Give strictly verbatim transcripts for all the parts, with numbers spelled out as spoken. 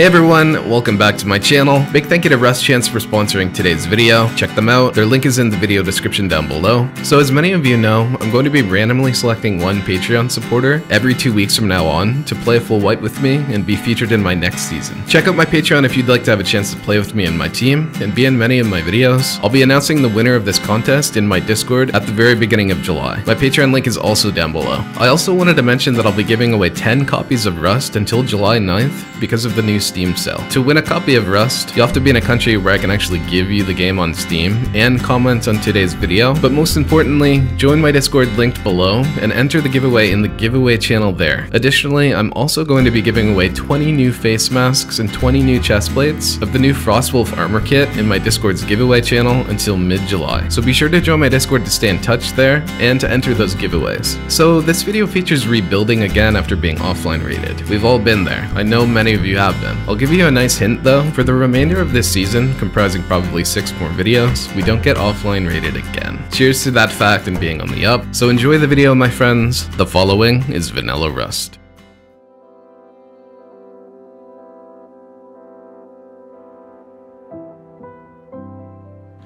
Hey everyone, welcome back to my channel. Big thank you to Rust Chance for sponsoring today's video. Check them out, their link is in the video description down below. So as many of you know, I'm going to be randomly selecting one Patreon supporter every two weeks from now on to play a full wipe with me and be featured in my next season. Check out my Patreon if you'd like to have a chance to play with me and my team and be in many of my videos. I'll be announcing the winner of this contest in my Discord at the very beginning of July. My Patreon link is also down below. I also wanted to mention that I'll be giving away ten copies of Rust until July ninth because of the new Steam sale. To win a copy of Rust, you'll have to be in a country where I can actually give you the game on Steam and comment on today's video, but most importantly, join my Discord linked below and enter the giveaway in the giveaway channel there. Additionally, I'm also going to be giving away twenty new face masks and twenty new chest plates of the new Frostwolf Armor Kit in my Discord's giveaway channel until mid-July, so be sure to join my Discord to stay in touch there and to enter those giveaways. So this video features rebuilding again after being offline raided. We've all been there. I know many of you have been. I'll give you a nice hint though, for the remainder of this season, comprising probably six more videos, we don't get offline raided again. Cheers to that fact and being on the up, so enjoy the video my friends. The following is Vanilla Rust.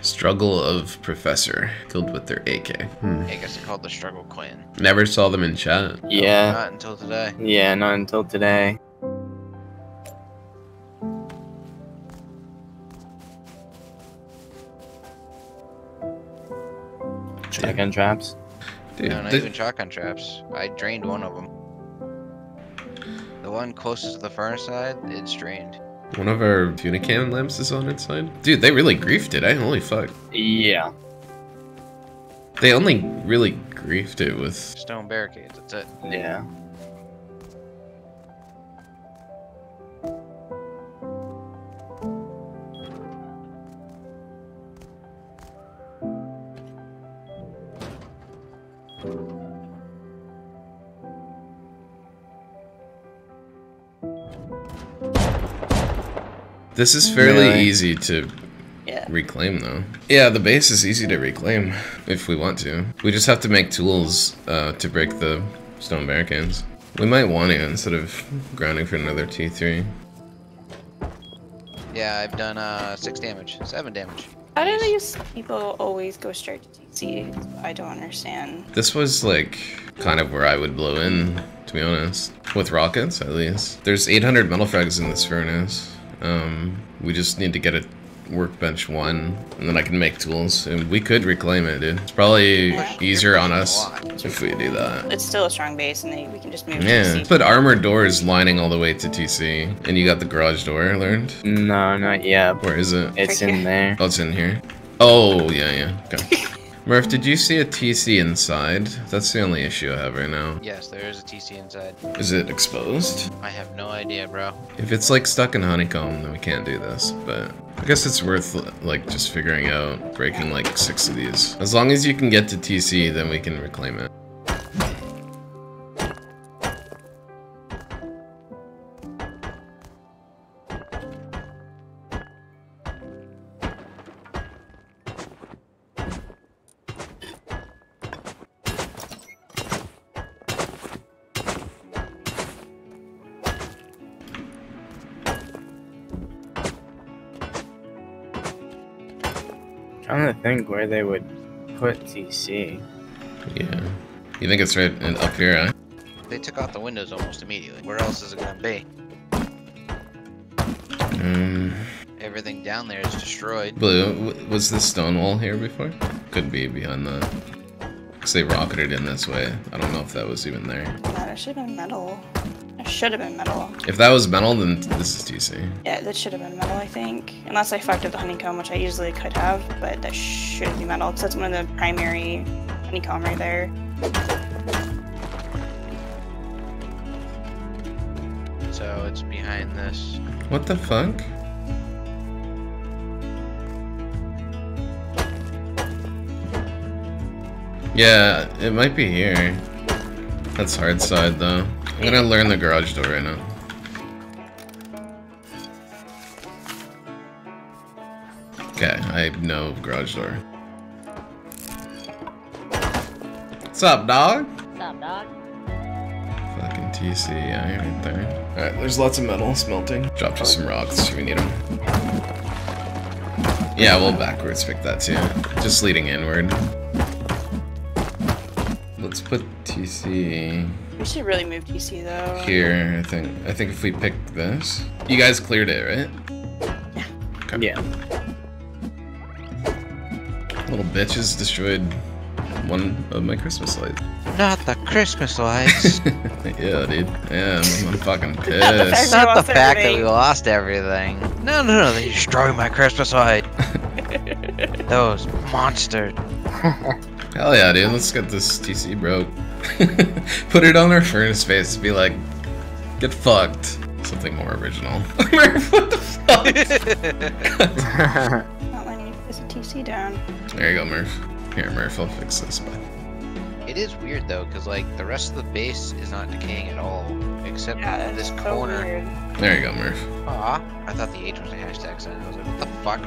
Struggle of Professor, killed with their A K. Hmm. I guess they're called the Struggle Clan. Never saw them in chat. Yeah. Oh, not until today. Yeah, not until today. Shotgun traps? Dude, no, not even shotgun traps. I drained one of them. The one closest to the furnace side, it's drained. One of our tuna can lamps is on its side? Dude, they really griefed it, eh? Holy fuck. Yeah. They only really griefed it with... stone barricades, that's it. Yeah. This is fairly really? easy to yeah. reclaim though. Yeah, the base is easy to reclaim if we want to. We just have to make tools uh, to break the stone barricades. We might want to instead of grinding for another T three. Yeah, I've done uh, six damage, seven damage. How do these people always go straight to T C? I don't understand. This was like kind of where I would blow in, to be honest. With rockets, at least. There's eight hundred metal frags in this furnace. Um, we just need to get a workbench one, and then I can make tools, and we could reclaim it, dude. It's probably yeah. easier on us if we do that. It's still a strong base, and they, we can just move yeah. to T C. Put armored doors lining all the way to T C, and you got the garage door, I learned? No, not yet. Where is it? It's in there. Oh, it's in here? Oh, yeah, yeah. Okay. Murph, did you see a T C inside? That's the only issue I have right now. Yes, there is a T C inside. Is it exposed? I have no idea, bro. If it's like stuck in honeycomb, then we can't do this, but... I guess it's worth like just figuring out breaking like six of these. As long as you can get to T C, then we can reclaim it. I'm trying to think where they would put T C. Yeah. You think it's right in, up here, huh? They took out the windows almost immediately. Where else is it gonna be? Um, Everything down there is destroyed. Blue, was this stone wall here before? Could be behind the... Because they rocketed in this way. I don't know if that was even there. Yeah, there should have been metal. There should have been metal. If that was metal, then this is T C. Yeah, that should have been metal, I think. Unless I fucked up the honeycomb, which I usually could have, but that should be metal, because that's one of the primary honeycomb right there. So it's behind this. What the fuck? Yeah, it might be here. That's hard side, though. I'm gonna learn the garage door right now. Okay, I know garage door. What's up, dog? What's up, dog? Fucking T C I right there. Alright, there's lots of metal smelting. Dropped us some rocks, we need them. Yeah, we'll backwards pick that too. Just leading inward. Let's put T C... We should really move T C though. Here, I think. I think if we pick this... You guys cleared it, right? Yeah. Okay. Yeah. Little bitches destroyed one of my Christmas lights. Not the Christmas lights. Yeah, dude. Yeah, I'm, I'm fucking pissed. Not the fact that we lost everything. No, no, no, they destroyed my Christmas light. Those monsters. Hell yeah, dude. Let's get this T C broke. Put it on our furnace face. Be like, get fucked. Something more original. What the fuck? Not letting you place a T C down. There you go, Murph. Here, Murph, I'll fix this. Bye. It is weird though, because like the rest of the base is not decaying at all, except yeah, this corner. So there you go, Murph. Aw, I thought the H was a hashtag sign. I was like, what the fuck?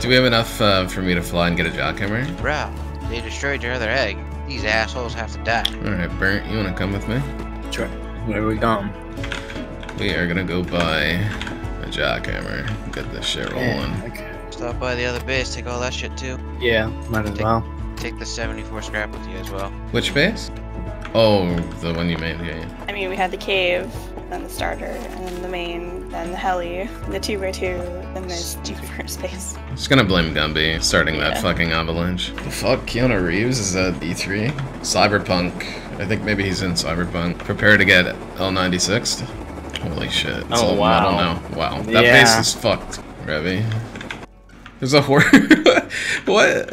Do we have enough uh, for me to fly and get a jackhammer? Bro, they destroyed your other egg. These assholes have to die. Alright, Bert, you want to come with me? Sure. Where are we going? We are going to go buy a jackhammer. Get this shit rolling. Yeah, okay. Stop by the other base, take all that shit too. Yeah, might as take well. Take the seventy-four scrap with you as well. Which base? Oh, the one you made, yeah, yeah. I mean, we had the cave, then the starter, and then the main, then the heli, the two by two, then there's two first base. I'm just gonna blame Gumby starting yeah. that fucking avalanche. The fuck? Keanu Reeves is at E three? Cyberpunk. I think maybe he's in Cyberpunk. Prepare to get L ninety-sixed. Holy shit. It's oh, all wow. Metal now. Wow. That yeah. base is fucked, Revy. There's a horror. What?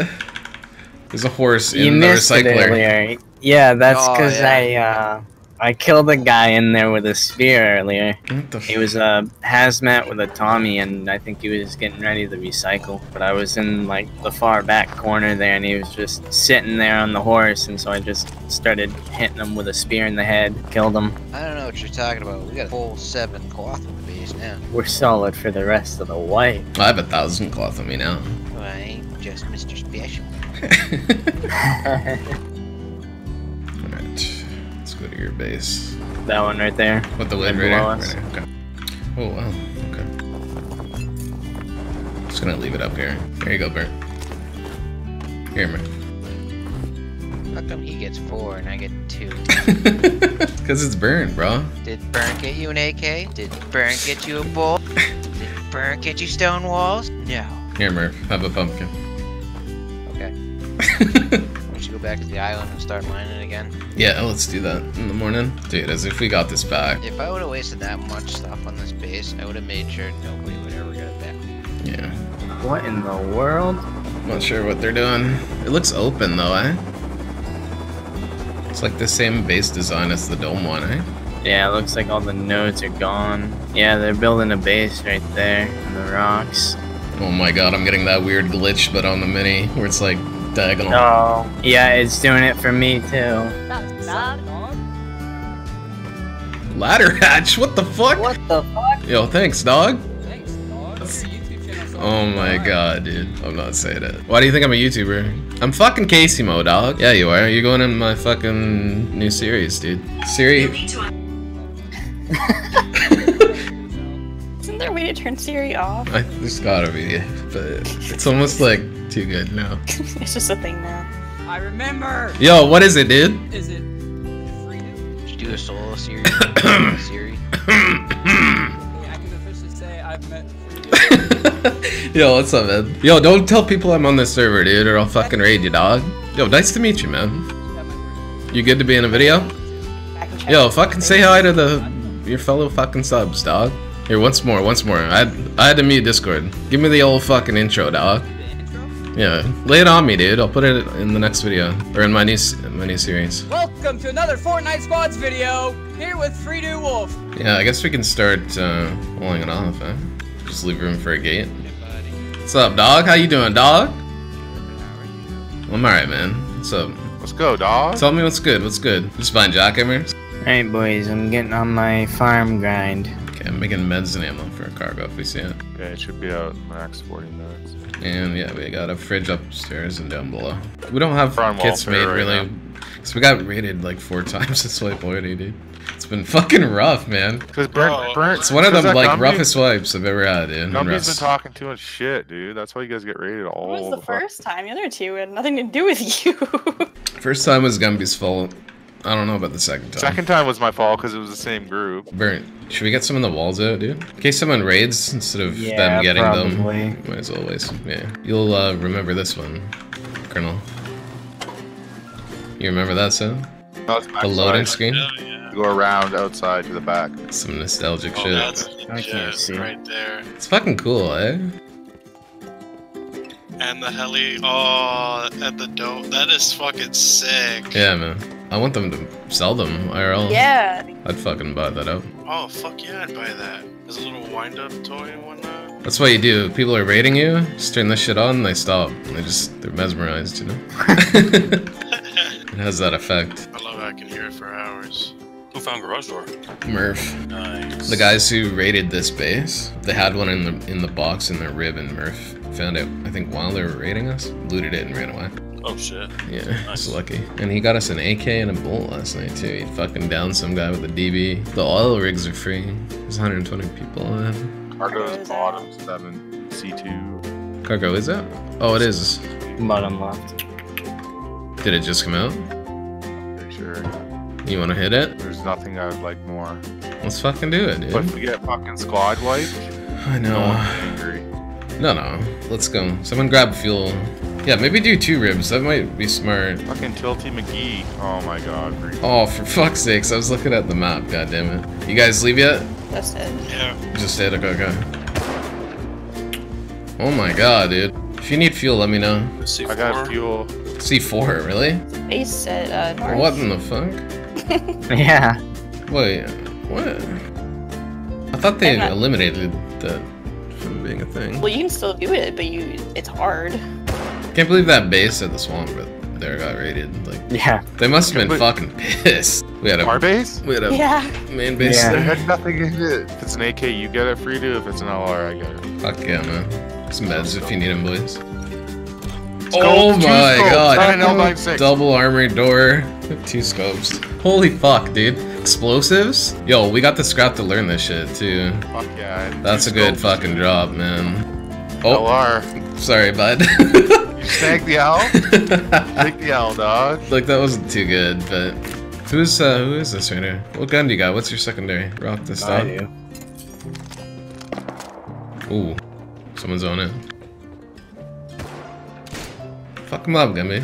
There's a horse in you the recycler. Yeah, that's because oh, yeah. I uh, I killed a guy in there with a spear earlier. What the he was a hazmat with a Tommy, and I think he was getting ready to recycle. But I was in like the far back corner there, and he was just sitting there on the horse, and so I just started hitting him with a spear in the head, killed him. I don't know what you're talking about. We got a full seven cloth on the base now. We're solid for the rest of the way. I have a thousand cloth on me now. Well, I ain't just Mister Special. Alright, let's go to your base. That one right there. With the lid right there? Right there. Okay. Oh, wow. Okay. Just gonna leave it up here. There you go, Bert. Here, Bert. How come he gets four and I get two? Because it's Burn, bro. Did Burn get you an A K? Did Burn get you a bowl? Did Burn get you stone walls? No. Here, Murph. Have a pumpkin. We should go back to the island and start mining again. Yeah, let's do that in the morning. Dude, as if we got this back. If I would have wasted that much stuff on this base, I would have made sure nobody would ever get it back. Yeah. What in the world? Not sure what they're doing. It looks open though, eh? It's like the same base design as the dome one, eh? Yeah, it looks like all the nodes are gone. Yeah, they're building a base right there in the rocks. Oh my god, I'm getting that weird glitch, but on the mini, where it's like diagonal. Oh, yeah, it's doing it for me too. Ladder hatch? What the fuck? What the fuck? Yo, thanks, dog. Thanks, dog. Oh my god, dude. I'm not saying it. Why do you think I'm a YouTuber? I'm fucking Casey Mo, dog. Yeah, you are. You're going in my fucking new series, dude. Siri. Isn't there a way to turn Siri off? I, there's gotta be, but it's almost like too good now. It's just a thing now. I remember. Yo, what is it, dude? Is it freedom? Did you do a solo series? Siri. Yeah, I can officially say I've met freedom. Yo, what's up, man? Yo, don't tell people I'm on this server, dude, or I'll fucking raid you, dog. Yo, nice to meet you, man. You good to be in a video? Yo, fucking say hi to the your fellow fucking subs, dog. Here, once more, once more. I had, I had to mute Discord. Give me the old fucking intro, dog. The intro? Yeah, lay it on me, dude. I'll put it in the next video or in my new my new series. Welcome to another Fortnite Squads video. Here with Free Do Wolf. Yeah, I guess we can start uh, rolling it off. Eh? Just leave room for a gate. Hey, what's up, dog? How you doing, dog? Well, I'm alright, man. What's up? Let's go, dog. Tell me what's good. What's good? Just buying jackhammers. Alright, boys. I'm getting on my farm grind. I'm making meds and ammo for a cargo if we see it. Okay, it should be out max forty minutes. And yeah, we got a fridge upstairs and down below. We don't have kits made really. Cause we got raided like four times since wipe already, dude. It's been fucking rough, man. Cause burnt, burnt. It's one of them like Gumby, roughest wipes I've ever had. In Gumby's been talking too much shit, dude. That's why you guys get raided all. It was the, the first time. The other two had nothing to do with you. First time was Gumby's fault. I don't know about the second time. Second time was my fault because it was the same group. Burnt. Should we get some of the walls out, dude? In case someone raids instead of yeah, them getting probably. them. Might as well waste. Yeah. You'll uh, remember this one, Colonel. You remember that sound? No, it's the loading screen? Oh, yeah. Go around outside to the back. Some nostalgic oh, shit. That's I can't see. Right there. It's fucking cool, eh? And the heli. Oh, at the dope. That is fucking sick. Yeah, man. I want them to sell them I R L. Yeah. I'd fucking buy that up. Oh, fuck yeah, I'd buy that. There's a little wind-up toy and whatnot. That's what you do. If people are raiding you, just turn this shit on and they stop. They just, they're mesmerized, you know? It has that effect. I love how I can hear it for hours. Who found garage door? Murph. Nice. The guys who raided this base, they had one in the in the box in their rib, and Murph found it, I think, while they were raiding us. Looted it and ran away. Oh shit. Yeah, nice. He's lucky. And he got us an A K and a bolt last night too. He fucking downed some guy with a D B. The oil rigs are free. There's one hundred twenty people left. Cargo's bottom, seven, C two. Cargo is up? Oh, it is. Bottom left. Did it just come out? Pretty sure. You wanna hit it? There's nothing I would like more. Let's fucking do it, dude. But if we get fucking squad wiped, I know. No one's angry. No, no. Let's go. Someone grab fuel. Yeah, maybe do two ribs. That might be smart. Fucking Tilty McGee. Oh my god. Oh, for fuck's sakes. I was looking at the map. God damn it. You guys leave yet? Just hit. Yeah. Just hit. Okay, okay. Oh my god, dude. If you need fuel, let me know. C four. I got fuel. C four, really? Base set, uh, what in the fuck? Yeah. Wait, what? I thought they not... eliminated that from being a thing. Well, you can still do it, but you it's hard. Can't believe that base at the swamp there got raided. Like, yeah, they must have been fucking pissed. We had a our base. We had a yeah. main base. Yeah. There had nothing in it. If it's an A K, you get it free to. If it's an L R, I get it. Fuck yeah, man. Some meds if you need them, boys. It's oh my god! Double, double armor door, two scopes. Holy fuck, dude! Explosives? Yo, we got the scrap to learn this shit too. Fuck yeah! That's a good fucking drop, man. Oh, L R. Sorry, bud. Snag the owl? Take the owl, dog. Like, that wasn't too good, but... Who's, uh, who is this right here? What gun do you got? What's your secondary? Rock this dog. I do. Ooh. Someone's on it. Fuck him up, Gumby.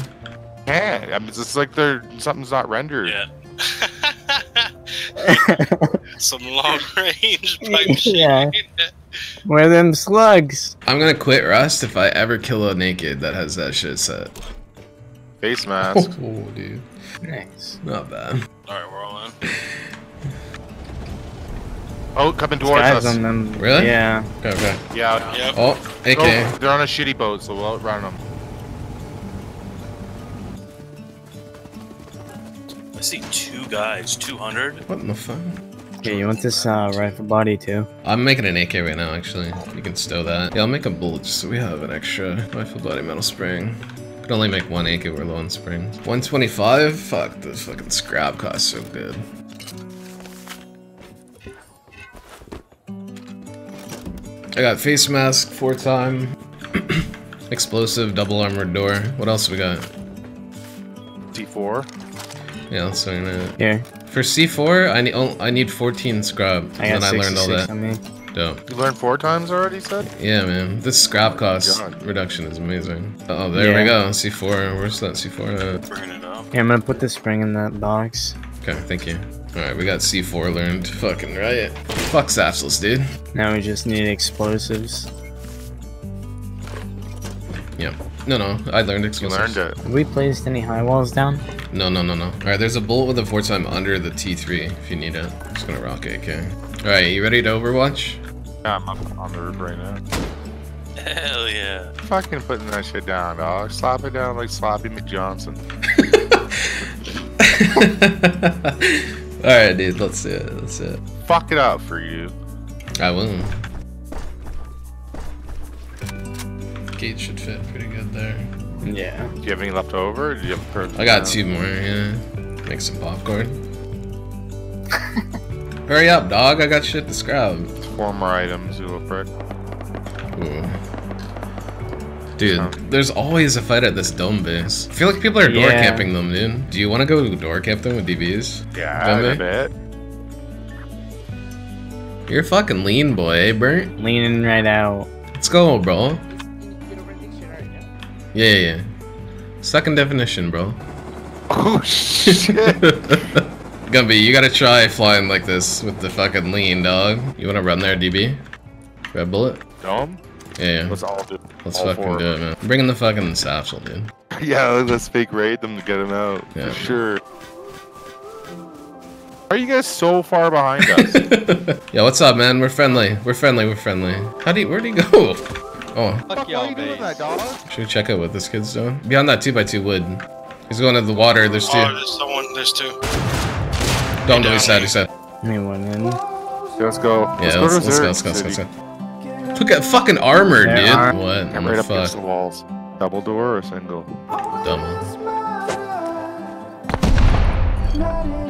Yeah, I mean, it's just like they're... Something's not rendered. Yeah. Some long-range pipe shit. Yeah. Where are them slugs? I'm gonna quit Rust if I ever kill a naked that has that shit set. Face mask. Oh, oh dude. Nice. Not bad. Alright, we're all in. Oh, coming towards us. On them. Really? Yeah. Okay, okay. Yeah. Yep. Oh, A K. Oh, they're on a shitty boat, so we'll outrun them. I see two guys, two hundred. What in the fuck? Okay, you want this uh, rifle body too? I'm making an A K right now, actually. You can stow that. Yeah, I'll make a bullet just so we have an extra rifle body metal spring. We can only make one A K, we're low on springs. one twenty-five? Fuck, this fucking scrap costs so good. I got face mask, four time. Explosive, double armored door. What else we got? D four. Yeah, let's swing that. Here. For C four, I need oh, I need fourteen scrap, I and then I learned all that. On me. Dope. You learned four times already, said? Yeah, man. This scrap cost oh reduction is amazing. Oh, there yeah. we go. C four. Where's that C four? Bringing it up. Yeah, I'm gonna put the spring in that box. Okay, thank you. All right, we got C four learned. Fucking riot. Fuck Sapsless, dude. Now we just need explosives. Yeah. No, no, I learned explosives. You learned it. Have we placed any high walls down? No, no, no, no. Alright, there's a bullet with a four time under the T three if you need it. I'm just gonna rock A K. Alright, you ready to Overwatch? Yeah, I'm up on the roof right now. Hell yeah. Fucking putting that shit down, dog. Slap it down like Sloppy McJohnson. Alright, dude, let's do it. Let's do it. Fuck it up for you. I will. Gate should fit pretty good there. Yeah. Do you have any left over? Or do you have perks? I got now? two more. Yeah. Make some popcorn. Hurry up, dog! I got shit to scrub. Four more items, you little prick. Ooh. Dude, oh. there's always a fight at this dome base. I feel like people are yeah. door camping them, dude. Do you want to go door camp them with D Bs? Yeah, I bet. You're fucking lean, boy, eh, Bert? Leaning right out. Let's go, bro. Yeah, yeah, yeah. Second definition, bro. Oh shit. Gumby, you gotta try flying like this with the fucking lean, dog. You wanna run there, D B? Red bullet? Dome? Yeah, yeah. Let's all do it. Let's all fucking do it, man. Bring in the fucking satchel, dude. Yeah, let's fake raid them to get them out. Yeah. For sure. Why are you guys so far behind us? Yo, what's up, man? We're friendly. We're friendly. We're friendly. How do you- where'd he go? Oh. Fuck y'all, you doing that, dog? Should we check out what this kid's doing? Beyond that two by two wood. He's going to the water. There's two. Oh, there's someone. There's two. Don't do sad, he said. Anyone in? Let's go. Yeah, let's, let's, go, let's, go, let's go, let's go, let's go. Look at fucking armor, dude. Are... What? I'm right the up fuck? against the walls. Double door or single? Double.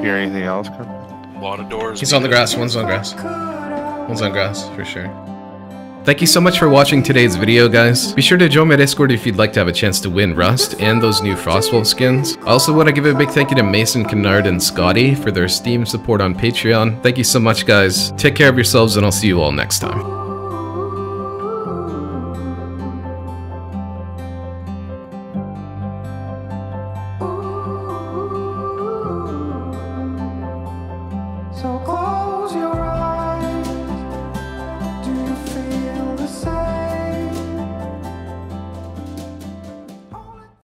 Hear anything else? A lot of doors. He's on the grass. One's on grass. One's on grass, for sure. Thank you so much for watching today's video, guys. Be sure to join my Discord if you'd like to have a chance to win Rust and those new Frostwolf skins. I also want to give a big thank you to Mason, Kennard, and Scotty for their Steam support on Patreon. Thank you so much, guys. Take care of yourselves, and I'll see you all next time.